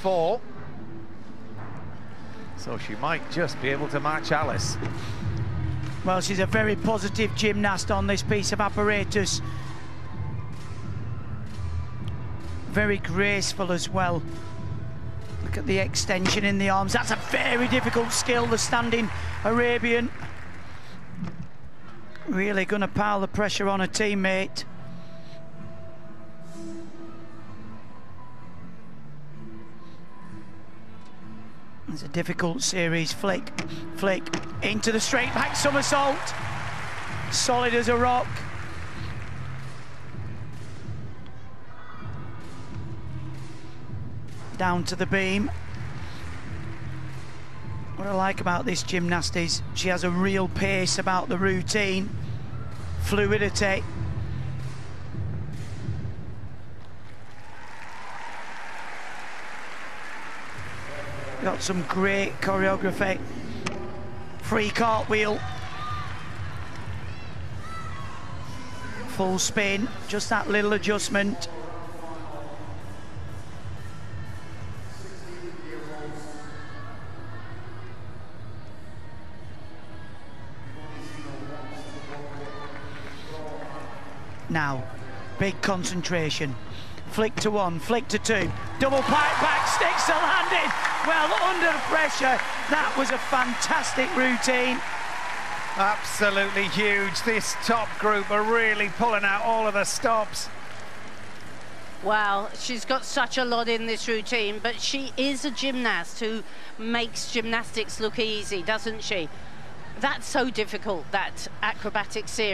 4. So she might just be able to match Alice. Well, she's a very positive gymnast on this piece of apparatus. Very graceful as well. Look at the extension in the arms. That's a very difficult skill, the standing Arabian. Really going to pile the pressure on her teammate. It's a difficult series. Flick, flick, into the straight back somersault. Solid as a rock. Down to the beam. What I like about this gymnast is she has a real pace about the routine. Fluidity. Got some great choreography. Free cartwheel. Full spin, just that little adjustment. Now, big concentration. Flick to 1, flick to 2, double pipe back, sticks to landing. Well, under pressure, that was a fantastic routine. Absolutely huge. This top group are really pulling out all of the stops. Wow, she's got such a lot in this routine, but she is a gymnast who makes gymnastics look easy, doesn't she? That's so difficult, that acrobatic series.